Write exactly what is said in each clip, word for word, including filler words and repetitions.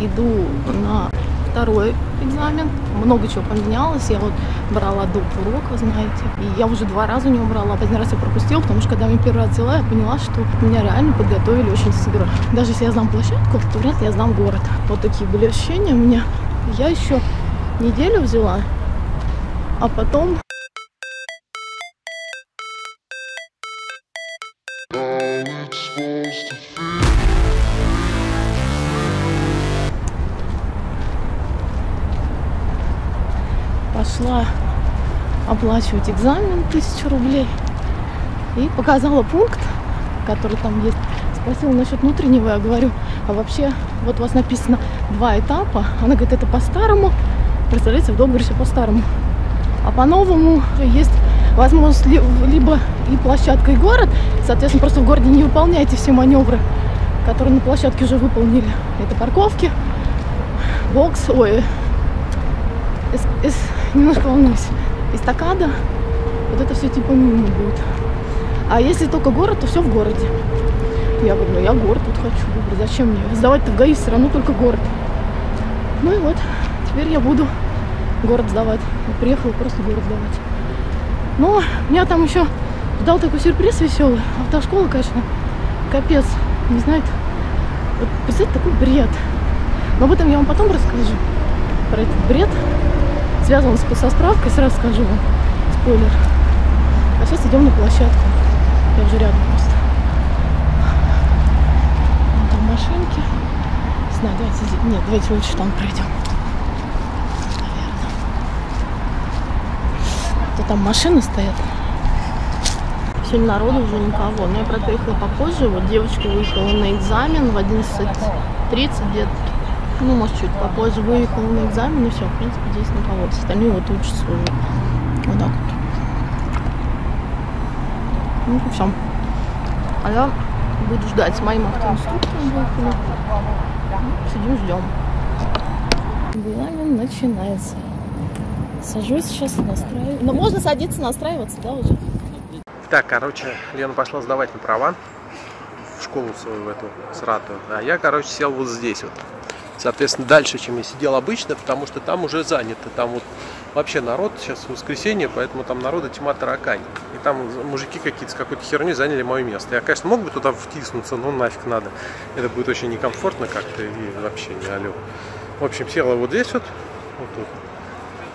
иду на второй экзамен. Много чего поменялось. Я вот брала доп. Урок, вы знаете. И я уже два раза у него брала. Один раз я пропустила, потому что когда меня первый раз взяла, я поняла, что меня реально подготовили очень сыгро. Даже если я знам площадку, то вряд ли я знам город. Вот такие были ощущения у меня. Я еще неделю взяла, а потом... Пошла оплачивать экзамен тысячу рублей и показала пункт, который там есть. Спросила насчет внутреннего, я говорю, а вообще вот у вас написано два этапа. Она говорит, это по-старому, представляете, в договоре все по-старому. А по-новому есть возможность либо и площадка, и город. Соответственно, просто в городе не выполняйте все маневры, которые на площадке уже выполнили. Это парковки, бокс, ой, эс, эс, немножко волнуюсь, эстакада. Вот это все типа мимо будет. А если только город, то все в городе. Я говорю, ну я город тут хочу выбрать. Зачем мне? Сдавать-то в ГАИ все равно только город. Ну и вот, теперь я буду город сдавать. Я приехала просто город сдавать. Но меня там еще ждал такой сюрприз веселый. Автошкола, конечно, капец. Не знает. Вот, представляете, такой бред. Но об этом я вам потом расскажу. Про этот бред. Связан со справкой, сразу скажу вам. Спойлер. А сейчас идем на площадку. Я уже рядом просто. Вон там машинки. Не знаю, давайте здесь. Нет, давайте лучше там пройдем. Наверное. То там машины стоят. Сегодня народу уже никого. Но я, правда, приехала попозже. Вот девочка выехала на экзамен в одиннадцать тридцать где-то. Ну, может, чуть попозже выехала на экзамен, и все, в принципе, здесь никого. Остальные вот учатся уже. Вот так вот. Ну, и все. А я буду ждать. С моим автоинструктором выехала. Сидим, ждем. Экзамен начинается. Сажусь сейчас, настраиваюсь. Ну, можно садиться, настраиваться, да, уже? Так, короче, Лена пошла сдавать на права в школу свою, в эту сратую. А я, короче, сел вот здесь вот. Соответственно, дальше, чем я сидел обычно, потому что там уже занято. Там вот вообще народ, сейчас воскресенье, поэтому там народа тьма таракань. И там мужики какие-то с какой-то херней заняли мое место. Я, конечно, мог бы туда втиснуться, но нафиг надо. Это будет очень некомфортно как-то и вообще не алё. В общем, села вот здесь вот, вот тут.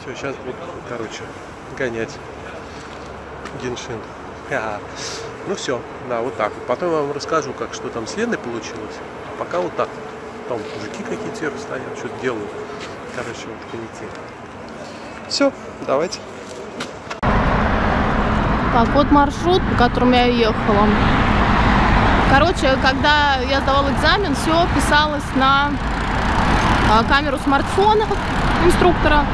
Все, сейчас буду, короче, гонять Геншин. А, ну все, да, вот так вот. Потом я вам расскажу, как, что там с Леной получилось. А пока вот так вот. Там мужики какие-то стоят, что-то делают. Короче, вот комитет. Все, давайте. Так, вот маршрут, по которому я ехала. Короче, когда я сдавала экзамен, все писалось на камеру смартфона инструктора.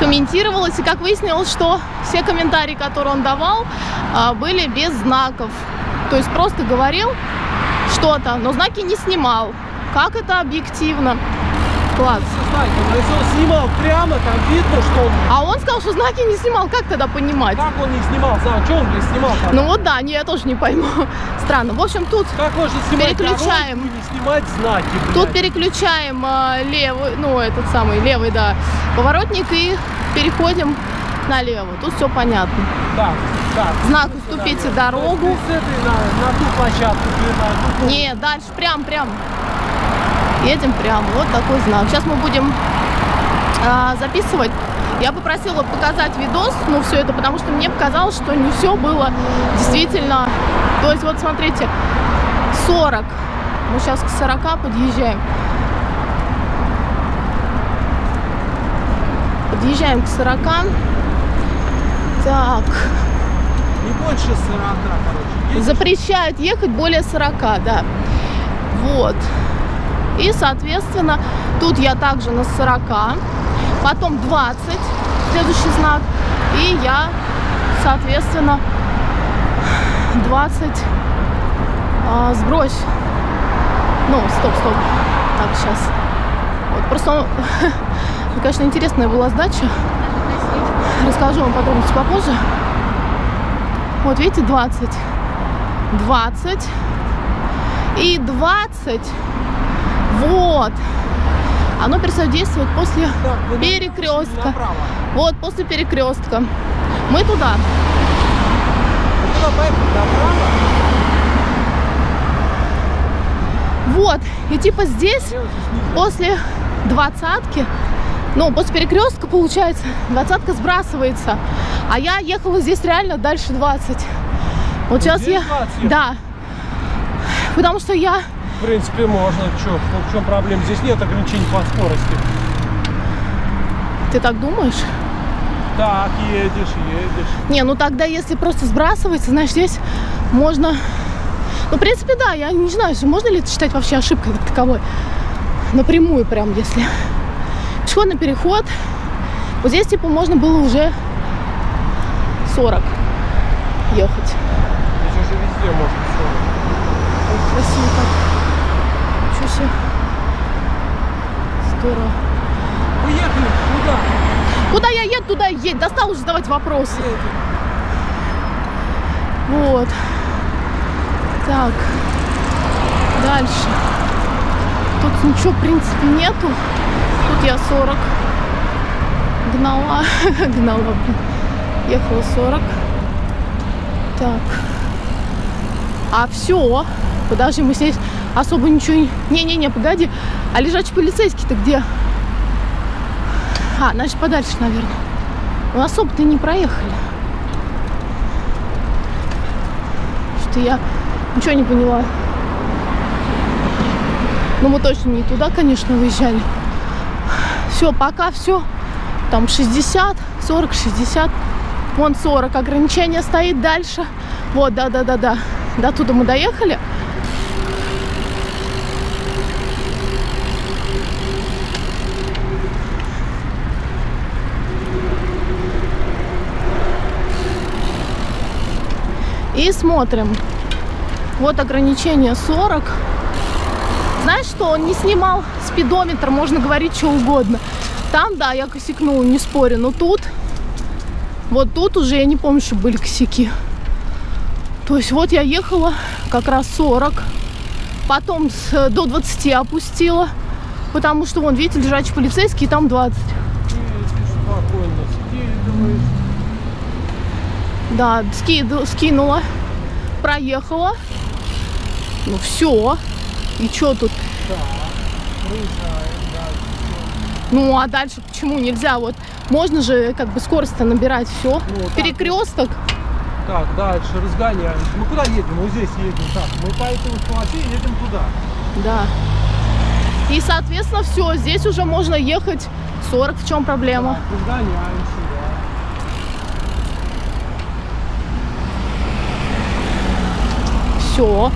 Комментировалось, и как выяснилось, что все комментарии, которые он давал, были без знаков. То есть просто говорил что-то, но знаки не снимал. Как это объективно? Класс. Снимал прямо, там видно, что он... А он сказал, что знаки не снимал. Как тогда понимать? Как он не снимал? За что он не снимал? Тогда? Ну вот да, не, я тоже не пойму. Странно. В общем, тут как можно снимать переключаем. Дорогу, не снимать знаки, тут переключаем э, левый, ну этот самый левый, да, поворотник и переходим налево. Тут все понятно. Да. Да, знак «Уступите дорогу». С этой на, на ту площадку. На ту. Не, дальше прям, прям. Едем прям, вот такой знак. Сейчас мы будем а, записывать. Я попросила показать видос, ну все это, потому что мне показалось, что не все было действительно. То есть вот смотрите, сорок. Мы сейчас к сорока подъезжаем. Подъезжаем к сорока. Так. Не больше сорока, короче. Запрещают ехать более сорока, да. Вот. И, соответственно, тут я также на сорока, потом двадцать, следующий знак, и я, соответственно, двадцать э, сбрось. Ну, стоп, стоп. Так, сейчас. Вот, просто, конечно, интересная была сдача. Расскажу вам подробности попозже. Вот, видите, двадцать. двадцать. И двадцать. Вот. Оно перестает действовать после перекрестка. Вот, после перекрестка. Мы туда. Вот. И типа здесь после двадцатки, ну, после перекрестка, получается, двадцатка сбрасывается. А я ехала здесь реально дальше двадцать. Вот сейчас я... Да. Потому что я... В принципе, можно. Че, в чем проблема? Здесь нет ограничений по скорости. Ты так думаешь? Так, едешь, едешь. Не, ну тогда, если просто сбрасывается, значит, здесь можно... Ну, в принципе, да, я не знаю, можно ли это считать вообще ошибкой как таковой. Напрямую прям, если... Пешеходный переход. Вот здесь, типа, можно было уже сорок ехать. Здесь уже везде можно сорок. Ой, красиво так. Здорово. Поехали. Куда? Куда я еду, туда и еду. Достал уже задавать вопросы. Поехали. Вот. Так. Дальше. Тут ничего, в принципе, нету. Тут я сорок. Гнала. Гнала, блин. Ехала сорок. Так. А все. Подожди, мы здесь... Особо ничего... Не-не-не, погоди. А лежачий полицейский-то где? А, значит, подальше, наверное. Ну, особо-то не проехали. Что-то я ничего не поняла. Ну, мы точно не туда, конечно, выезжали. Все, пока все. Там шестьдесят, сорок, шестьдесят. Вон сорок. Ограничение стоит дальше. Вот, да-да-да-да. До туда мы доехали. И смотрим. Вот ограничение сорок. Знаешь что? Он не снимал спидометр. Можно говорить что угодно. Там, да, я косякнула, не спорю. Но тут, вот тут уже я не помню, что были косяки. То есть вот я ехала как раз сорок. Потом с, до двадцати опустила. Потому что, вон, видите, лежачий полицейский, там двадцать. Да, скиду, скинула, проехала. Ну все. И что тут? Да, выезжаем, да, ну а дальше почему нельзя? Вот можно же как бы скорость-то набирать, все. Ну, перекресток. Так, дальше разгоняем. Мы куда едем? Мы здесь едем. Так, мы по этому полосе едем туда. Да. И соответственно все, здесь уже можно ехать сорок, в чем проблема? Да, разгоняемся. Все.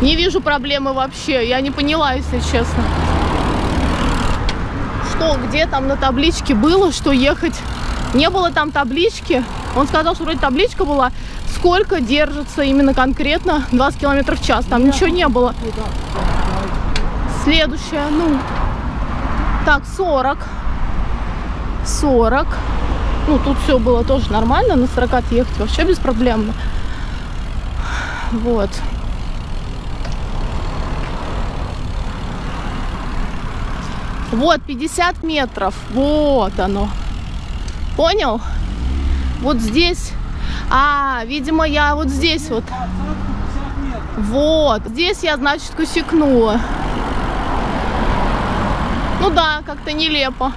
Не вижу проблемы вообще. Я не поняла, если честно. Что, где там на табличке было, что ехать? Не было там таблички. Он сказал, что вроде табличка была. Сколько держится именно конкретно двадцать километров в час. Там я ничего не было. Следующая, ну. Так, сорок. сорок. Ну, тут все было тоже нормально. На сорок ехать вообще беспроблемно. Вот. Вот, пятьдесят метров. Вот оно. Понял? Вот здесь. А, видимо, я вот здесь вот. Вот. Здесь я, значит, косякнула. Ну да, как-то нелепо.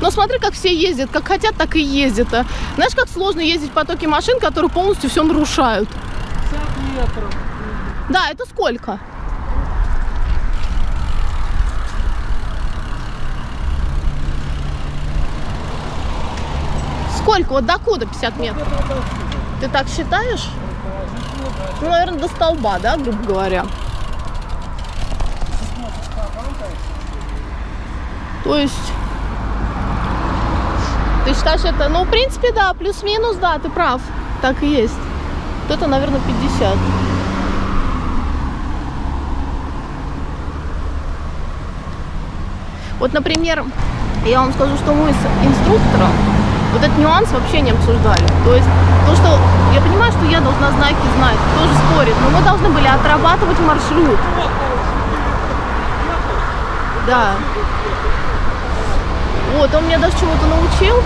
Но смотри, как все ездят. Как хотят, так и ездят. А знаешь, как сложно ездить в потоке машин, которые полностью все нарушают? пятьдесят метров. Да, это сколько? Сколько? Вот докуда пятьдесят метров? Ты так считаешь? Ну, наверное, до столба, да, грубо говоря. То есть... Ты считаешь это... Ну, в принципе, да, плюс-минус, да, ты прав. Так и есть. Это, наверное, пятьдесят. Вот, например, я вам скажу, что мы с инструктором вот этот нюанс вообще не обсуждали. То есть, то, что я понимаю, что я должна знаки знать, тоже спорит, но мы должны были отрабатывать маршрут. Да. Вот, он меня даже чего-то научил,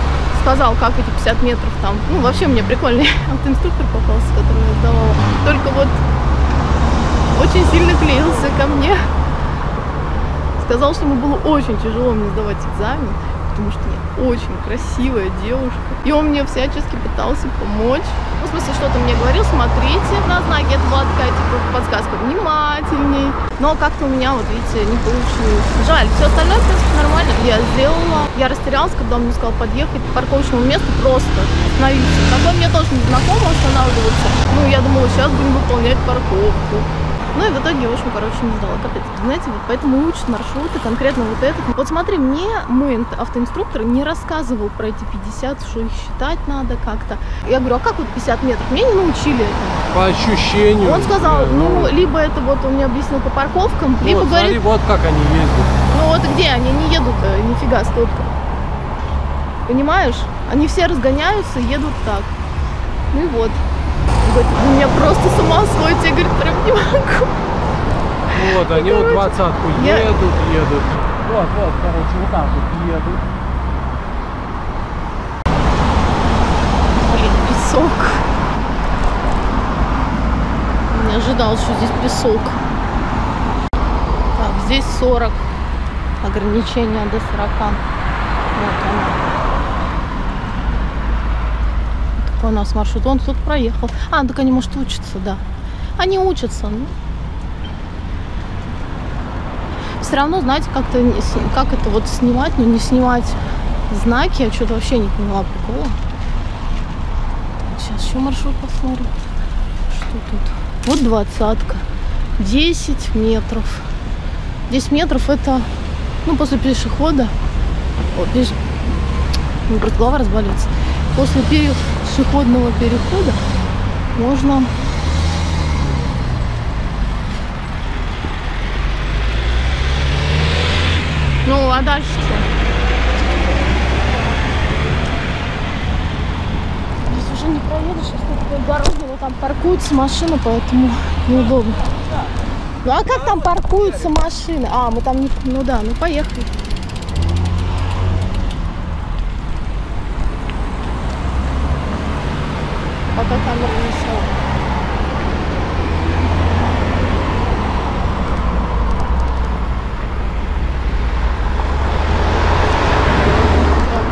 сказал, как эти пятьдесят метров там. Ну, вообще мне прикольный инструктор попался, который я сдавала. Только вот очень сильно клеился ко мне. Сказал, что ему было очень тяжело мне сдавать экзамен, потому что я очень красивая девушка. И он мне всячески пытался помочь. Ну, в смысле, что-то мне говорил, смотрите на знаки, это была такая, типа, подсказка, внимательней. Но как-то у меня, вот видите, не получилось. Жаль, все остальное, в принципе, нормально. Я сделала, я растерялась, когда он мне сказал подъехать к парковочному месту, просто остановиться. Такое мне тоже не знакомо останавливаться. Ну, я думала, сейчас будем выполнять парковку. Ну и в итоге, в общем, короче, не сдала. Капец, знаете, вот поэтому учат маршруты, конкретно вот этот. Вот смотри, мне мой автоинструктор не рассказывал про эти пятьдесят, что их считать надо как-то. Я говорю, а как вот пятьдесят метров? Меня не научили этому. По ощущению. Он сказал, ну, либо это вот он мне объяснил по парковкам, либо вот, говорит... Смотри, вот как они ездят. Ну вот где они не едут, нифига столько. Понимаешь? Они все разгоняются, едут так. Ну и вот. Говорит, у меня просто самосвой, я, говорит, прям не могу. Ну вот, они короче, вот двадцатку едут, я... едут. Вот, вот, короче, вот так вот едут. Блин, песок. Не ожидал, что здесь песок. Так, здесь сорок. Ограничение до сорока. Вот оно. У нас маршрут, он тут проехал. А, так они, может, учатся, да. Они учатся. Ну. Все равно, знаете, как-то как это вот снимать, но ну, не снимать знаки. Я что-то вообще не поняла прикола. Сейчас еще маршрут посмотрим. Что тут? Вот двадцатка. десять метров. десять метров это, ну, после пешехода. Вот, пеш... ну, говорит, голова разболится. После перехода. Пешеходного перехода можно ну а дальше что? Здесь уже не проедешь, сейчас на дороге, но там паркуются машины, поэтому неудобно. Ну а как там паркуются машины? А мы там не... ну да, ну поехали. Пока камера не села. Опа.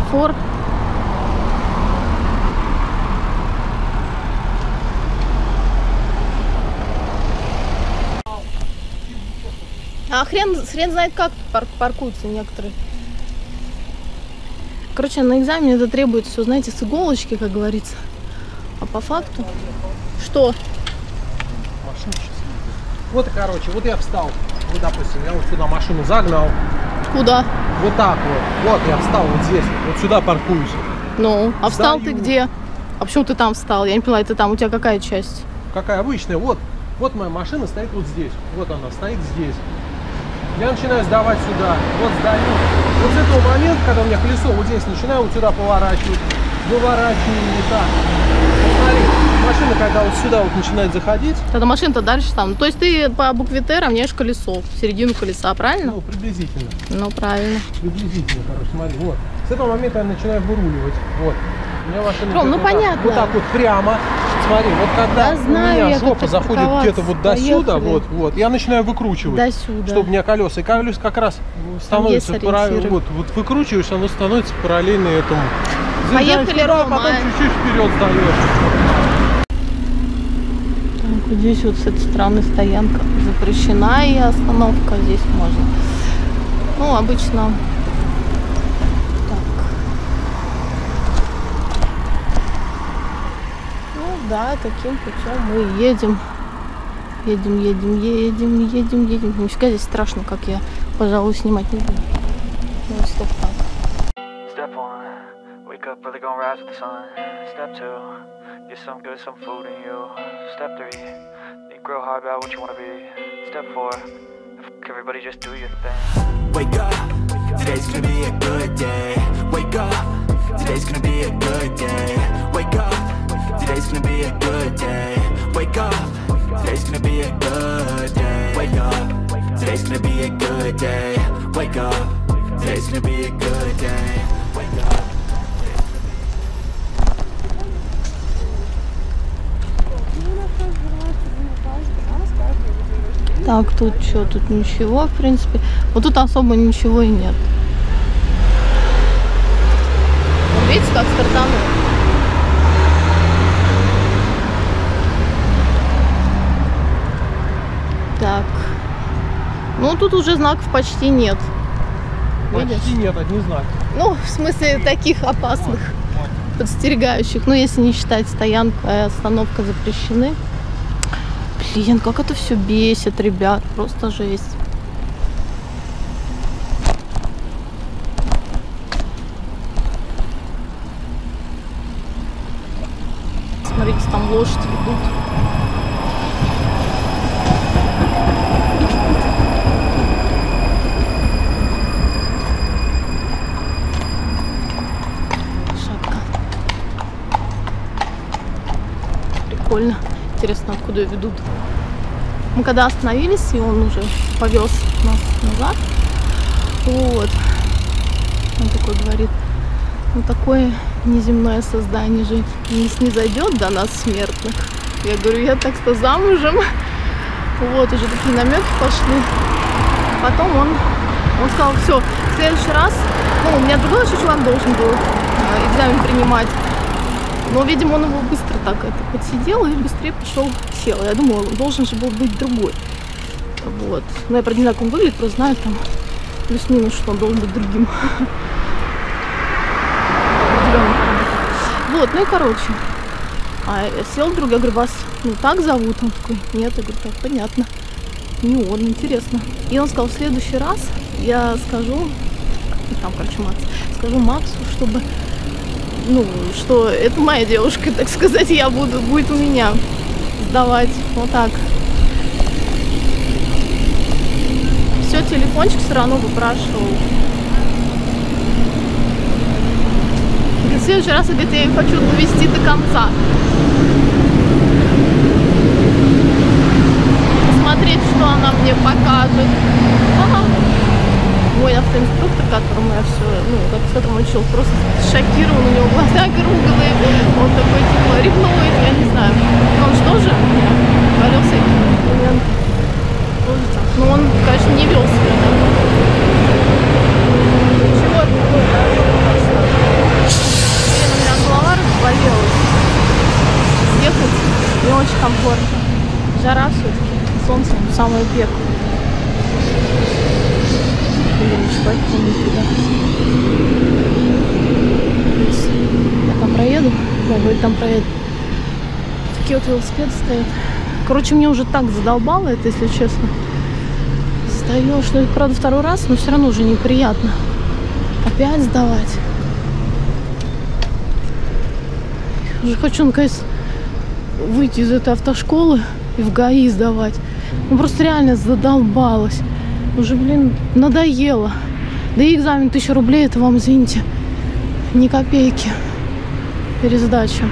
Светофор. А хрен, хрен знает, как пар паркуются некоторые. Короче, на экзамене это требуется все, знаете, с иголочки, как говорится. А по факту... Что? Вот, короче, вот я встал. Вот, допустим, я вот сюда машину загнал. Куда? Вот так вот. Вот я встал вот здесь. Вот сюда паркуюсь. Ну, а встал Встаю. Ты где? А почему ты там встал? Я не поняла, это там. У тебя какая часть? Какая обычная. Вот. Вот моя машина стоит вот здесь. Вот она стоит здесь. Я начинаю сдавать сюда. Вот сдаю. Вот с этого момента, когда у меня колесо вот здесь, начинаю вот сюда поворачивать. Выворачиваю не так. Смотри, машина, когда вот сюда вот начинает заходить. Тогда машина-то дальше там. То есть ты по букве Т равняешь колесо, середину колеса, правильно? Ну, приблизительно. Ну, правильно. Приблизительно, короче, смотри, вот. С этого момента я начинаю выруливать. Вот. У меня машина... Ром, ну, вот понятно. Так, вот так вот прямо. Смотри, вот когда да, знаю, у меня жопа заходит где-то вот до поехали. Сюда, вот, вот, я начинаю выкручивать. До сюда. Чтобы у меня колеса. И колеса как раз становится параллельно. Вот, вот выкручиваешь, оно становится параллельно этому. Поехали, Рома. Потом чуть-чуть вперед даешь. Так, вот здесь вот с этой стороны стоянка запрещена, и остановка здесь можно. Ну, обычно... Да, таким путем мы едем. Едем, едем, едем, едем, едем. Нифига здесь страшно, как я, пожалуй, снимать не буду. Вот стоп так. Today's gonna be a good day. Wake up. Today's gonna be a good day. Wake up. Today's gonna be a good day. Wake up. Today's gonna be a good day. Wake up. Так, тут что? Тут ничего, в принципе. Вот тут особо ничего и нет. Видите, как стартануло? Так, ну тут уже знаков почти нет. Видишь? Почти нет, одни знаки. Ну, в смысле таких опасных, подстерегающих. Ну, если не считать стоянка и остановка запрещены. Блин, как это все бесит, ребят, просто жесть. Смотрите, там лошади идут. Интересно, откуда ее ведут. Мы когда остановились, и он уже повез нас назад, вот, он такой говорит: ну такое неземное создание же не снизойдет до нас, смертных. Я говорю, я так-то замужем. Вот, уже такие намеки пошли. Потом он, он сказал, все, в следующий раз, ну, у меня другой еще человек должен был экзамен принимать. Но, видимо, он его быстро так это подсидел и быстрее пошел, сел. Я думала, он должен же был быть другой. Вот. Но я про него, как он выглядит, просто знаю там плюс-минус, что он должен быть другим. Вот, ну и короче. А сел друг, я говорю, вас ну так зовут? Он такой, нет, я говорю, так, понятно. Не он, интересно. И он сказал, в следующий раз я скажу, там, короче, Макс, скажу Максу, чтобы... Ну, что это моя девушка, так сказать, я буду, будет у меня сдавать. Вот так. Все, телефончик все равно выпрашивал. В следующий раз, говорит, я их хочу довести до конца. Посмотреть, что она мне покажет. Мой автоинструктор, которому я все, ну, как с этим учил, просто шокирован, у него глаза круглые, он такой, типа, ревнует, я не знаю. Он же тоже говорил всякие комплименты. Но он, конечно, не вел себя. Ничего такого, да? Блин, у меня голова разболелась. Ехать не очень комфортно. Жара все-таки, солнце самое пекло. Я там проеду, я говорю, там проеду. Такие вот велосипеды стоят. Короче, мне уже так задолбало это, если честно. Встаешь, ну, правда, второй раз, но все равно уже неприятно. Опять сдавать. Уже хочу, наконец, выйти из этой автошколы и в ГАИ сдавать. Ну, просто реально задолбалась. Уже, блин, надоело. Да и экзамен тысяча рублей, это вам, извините, ни копейки. Пересдача.